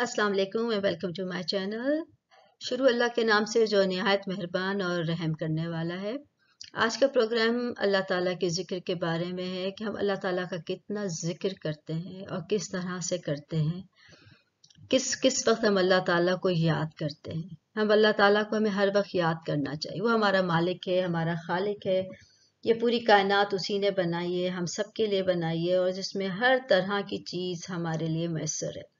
अस्सलाम वालेकुम and welcome to my channel. शुरू अल्लाह के नाम से जो नहायत मेहरबान और रहम करने वाला है। आज का प्रोग्राम अल्लाह ताला के ज़िक्र के बारे में है कि हम अल्लाह ताला का कितना ज़िक्र करते हैं और किस तरह से करते हैं, किस वक्त हम अल्लाह ताला को याद करते हैं। हम अल्लाह ताला को हमें हर वक्त याद करना चाहिए। वो हमारा मालिक है, हमारा खालिक है। ये पूरी कायनात उसी ने बनाई है, हम सब के लिए बनाई है, और जिसमें हर तरह की चीज़ हमारे लिए मैसर है।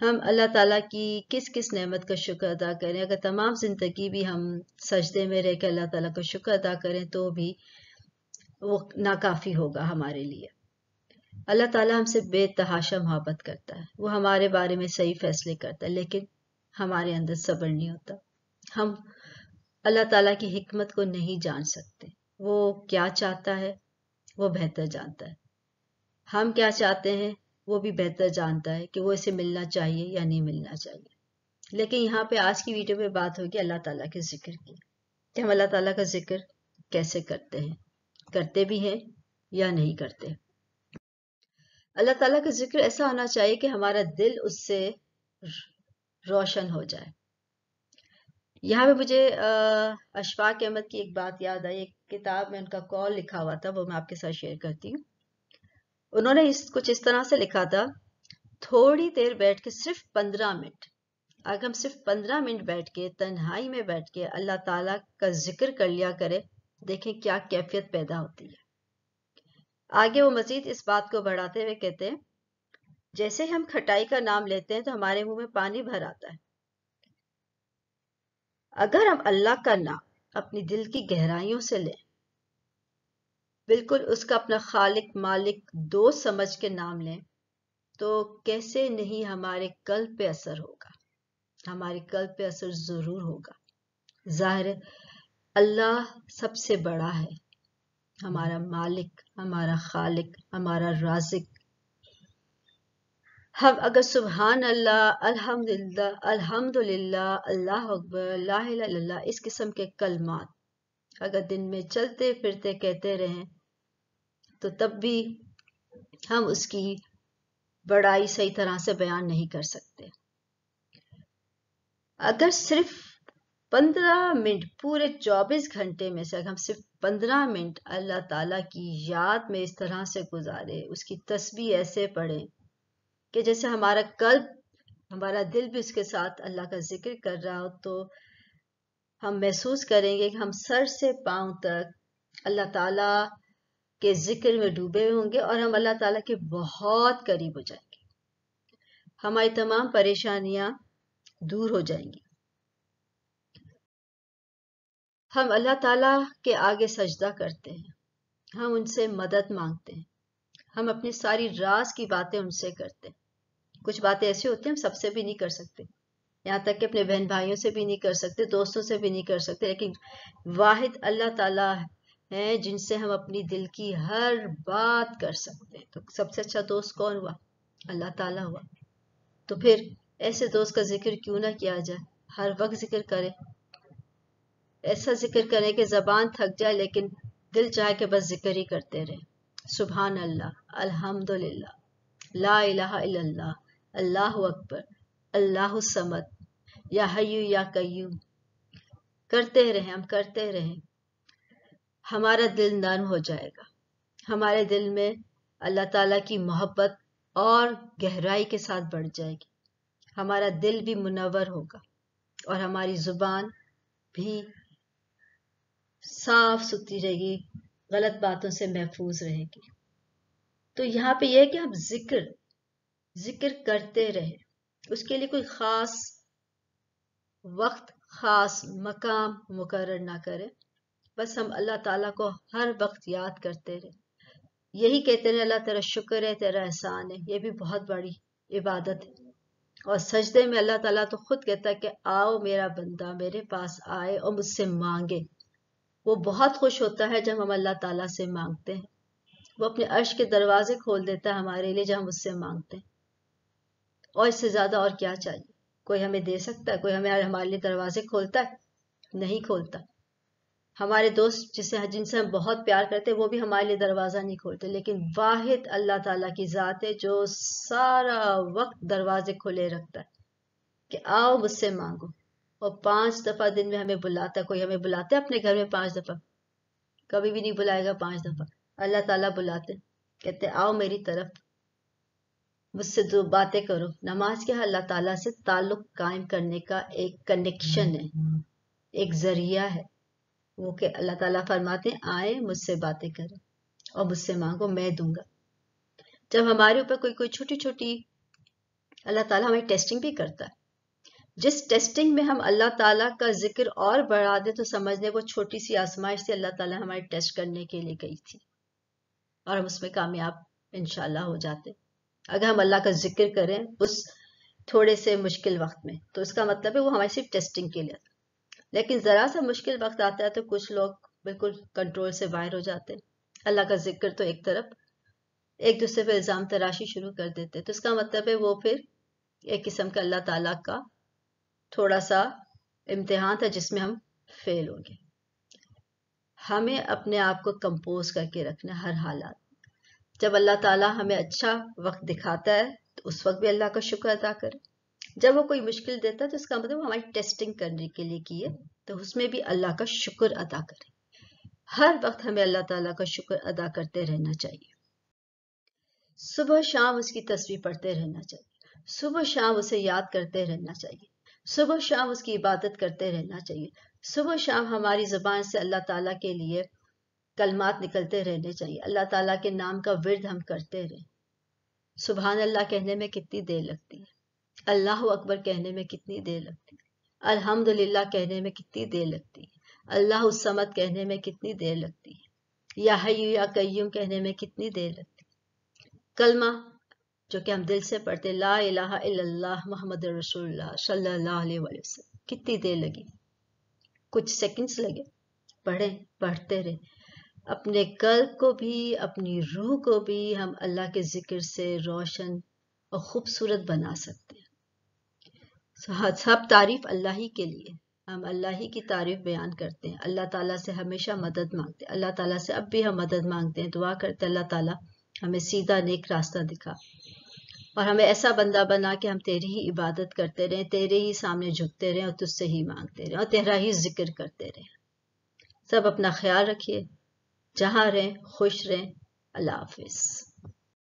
हम अल्लाह ताला की किस किस नेमत का शुक्र अदा करें। अगर तमाम ज़िंदगी भी हम सजदे में रह के अल्लाह ताला का शुक्र अदा करें तो भी वो नाकाफ़ी होगा हमारे लिए। अल्लाह ताला हमसे बेतहाशा मोहब्बत करता है, वो हमारे बारे में सही फैसले करता है, लेकिन हमारे अंदर सब्र नहीं होता। हम अल्लाह ताला की हिकमत को नहीं जान सकते। वो क्या चाहता है वो बेहतर जानता है। हम क्या चाहते हैं वो भी बेहतर जानता है कि वो इसे मिलना चाहिए या नहीं मिलना चाहिए। लेकिन यहाँ पे आज की वीडियो पे बात होगी अल्लाह ताला के जिक्र की, कि हम अल्लाह ताला का जिक्र कैसे करते हैं, करते भी हैं या नहीं करते। अल्लाह ताला का जिक्र ऐसा होना चाहिए कि हमारा दिल उससे रोशन हो जाए। यहाँ पे मुझे अशफाक अहमद की एक बात याद आई। एक किताब में उनका कॉल लिखा हुआ था, वो मैं आपके साथ शेयर करती हूँ। उन्होंने कुछ इस तरह से लिखा था, थोड़ी देर बैठ के सिर्फ 15 मिनट, अगर हम सिर्फ 15 मिनट बैठ के तन्हाई में बैठ के अल्लाह ताला का जिक्र कर लिया करें, देखें क्या कैफियत पैदा होती है। आगे वो मजीद इस बात को बढ़ाते हुए कहते हैं, जैसे हम खटाई का नाम लेते हैं तो हमारे मुंह में पानी भर आता है। अगर हम अल्लाह का नाम अपनी दिल की गहराइयों से लें, बिल्कुल उसका अपना खालिक, मालिक, दोस्त समझ के नाम लें, तो कैसे नहीं हमारे कल्ब पे असर होगा। हमारे कल्ब पे असर ज़रूर होगा। ज़ाहिर अल्लाह सबसे बड़ा है, हमारा मालिक, हमारा खालिक, हमारा राज़िक। हम अगर सुबहान अल्लाह, अल्हम्दुलिल्लाह, अल्हम्दुलिल्लाह, अल्लाह अकबर, ला इलाहा इल्लल्लाह, इस किस्म के कलमात अगर दिन में चलते फिरते कहते रहें तो तब भी हम उसकी बड़ाई सही तरह से बयान नहीं कर सकते। अगर सिर्फ 15 मिनट, पूरे 24 घंटे में से अगर हम सिर्फ 15 मिनट अल्लाह ताला की याद में इस तरह से गुजारे, उसकी तस्बीह ऐसे पढ़ें कि जैसे हमारा कल्ब, हमारा दिल भी उसके साथ अल्लाह का जिक्र कर रहा हो, तो हम महसूस करेंगे कि हम सर से पांव तक अल्लाह ताला के जिक्र में डूबे होंगे और हम अल्लाह ताला के बहुत करीब हो जाएंगे। हमारी तमाम परेशानियां दूर हो जाएंगी। हम अल्लाह ताला के आगे सजदा करते हैं, हम उनसे मदद मांगते हैं, हम अपनी सारी राज की बातें उनसे करते हैं। कुछ बातें ऐसी होती हैं हम सबसे भी नहीं कर सकते, यहाँ तक कि अपने बहन भाइयों से भी नहीं कर सकते, दोस्तों से भी नहीं कर सकते, लेकिन वाहिद अल्लाह ताला हैं जिनसे हम अपनी दिल की हर बात कर सकते हैं। तो सबसे अच्छा दोस्त कौन हुआ? अल्लाह ताला हुआ। तो फिर ऐसे दोस्त का जिक्र क्यों ना किया जाए। हर वक्त जिक्र करें, ऐसा जिक्र करें कि जबान थक जाए लेकिन दिल चाहे कि बस जिक्र ही करते रहे। सुभान अल्लाह, अल्हम्दुलिल्लाह, ला इलाहा इल्लल्लाह, अल्लाहु अकबर, अल्लाहु समद, या हय्यू या कय्यूम, करते रहें। हम करते रहें, हमारा दिल नर्म हो जाएगा। हमारे दिल में अल्लाह ताला की मोहब्बत और गहराई के साथ बढ़ जाएगी। हमारा दिल भी मुनव्वर होगा और हमारी ज़ुबान भी साफ सुथरी रहेगी, गलत बातों से महफूज रहेगी। तो यहाँ पे यह है कि हम जिक्र करते रहें। उसके लिए कोई ख़ास वक्त, ख़ास मकाम मुकर्रर ना करें, बस हम अल्लाह ताला को हर वक्त याद करते रहे, यही कहते रहे, अल्लाह तेरा शुक्र है, तेरा एहसान है। ये भी बहुत बड़ी इबादत है। और सजदे में अल्लाह ताला तो खुद कहता है कि आओ मेरा बंदा मेरे पास आए और मुझसे मांगे। वो बहुत खुश होता है जब हम अल्लाह ताला से मांगते हैं। वो अपने अर्श के दरवाजे खोल देता है हमारे लिए जब हम उससे मांगते हैं। और इससे ज़्यादा और क्या चाहिए? कोई हमें दे सकता है? कोई हमें हमारे लिए दरवाजे खोलता है? नहीं खोलता। हमारे दोस्त जिनसे हम बहुत प्यार करते हैं वो भी हमारे लिए दरवाज़ा नहीं खोलते, लेकिन वाहिद अल्लाह ताला की ज़ात है जो सारा वक्त दरवाजे खुले रखता है कि आओ मुझसे मांगो। और 5 दफ़ा दिन में हमें बुलाता है, कोई हमें बुलाता है अपने घर में 5 दफ़ा? कभी भी नहीं बुलाएगा 5 दफ़ा। अल्लाह ताला बुलाते, कहते आओ मेरी तरफ, मुझसे दो बातें करो। नमाज क्या है? अल्लाह ताला से ताल्लुक़ कायम करने का एक कनेक्शन है, एक ज़रिया है वो कि अल्लाह ताला फरमाते आए मुझसे बातें करें और मुझसे मांगो मैं दूंगा। जब हमारे ऊपर कोई कोई छोटी छोटी अल्लाह ताला हमारी टेस्टिंग भी करता है, जिस टेस्टिंग में हम अल्लाह ताला का जिक्र और बढ़ा दें तो समझने वो छोटी सी आजमाइश से अल्लाह ताला हमारे टेस्ट करने के लिए गई थी और हम उसमें कामयाब इंशाल्लाह हो जाते अगर हम अल्लाह का जिक्र करें उस थोड़े से मुश्किल वक्त में। तो इसका मतलब है वो हमारी सिर्फ टेस्टिंग के लिए। लेकिन ज़रा सा मुश्किल वक्त आता है तो कुछ लोग बिल्कुल कंट्रोल से बाहर हो जाते हैं, अल्लाह का जिक्र तो एक तरफ, एक दूसरे पर इल्ज़ाम तराशी शुरू कर देते। तो इसका मतलब है वो फिर एक किस्म का अल्लाह ताला का थोड़ा सा इम्तिहान था जिसमें हम फेल हो गए। हमें अपने आप को कंपोज करके रखना हर हालात। जब अल्लाह ताला हमें अच्छा वक्त दिखाता है तो उस वक्त भी अल्लाह का शुक्र अदा करें। जब वो कोई मुश्किल देता है तो इसका मतलब हमारी टेस्टिंग करने के लिए की है, तो उसमें भी अल्लाह का शुक्र अदा करें। हर वक्त हमें अल्लाह ताला का शुक्र अदा करते रहना चाहिए। सुबह शाम उसकी तस्बीह पढ़ते रहना चाहिए, सुबह शाम उसे याद करते रहना चाहिए, सुबह शाम उसकी इबादत करते रहना चाहिए, सुबह शाम हमारी ज़बान से अल्लाह ताला के लिए कलमात निकलते रहने चाहिए, अल्लाह ताला के नाम का विर्द हम करते रहें। सुबहान अल्लाह कहने में कितनी देर लगती है, अल्लाह अकबर कहने में कितनी देर लगती है, अल्हम्दुलिल्लाह कहने में कितनी देर लगती है, अल्लाहु समद कहने में कितनी देर लगती है, या हय्यू या कय्यूम कहने में कितनी देर लगती है। कलमा जो कि हम दिल से पढ़ते ला इलाहा इल्लल्लाह मुहम्मदुर रसूलुल्लाह सल्लल्लाहु अलैहि वसल्लम, कितनी देर लगी? कुछ सेकंड्स लगे। पढ़े, पढ़ते रहे। अपने कल्ब को भी अपनी रूह को भी हम अल्लाह के जिक्र से रोशन और खूबसूरत बना सकते हैं। सब तारीफ अल्लाह ही के लिए, हम अल्लाह ही की तारीफ बयान करते हैं। अल्लाह ताला से हमेशा मदद मांगते हैं, अल्लाह ताला से अब भी हम मदद मांगते हैं, दुआ करते हैं अल्लाह ताला हमें सीधा नेक रास्ता दिखा और हमें ऐसा बंदा बना कि हम तेरी ही इबादत करते रहें, तेरे ही सामने झुकते रहें और तुझसे ही मांगते रहें और तेरा ही जिक्र करते रहें। सब अपना ख्याल रखिए, जहाँ रहें खुश रहें। अल्लाह हाफिज़।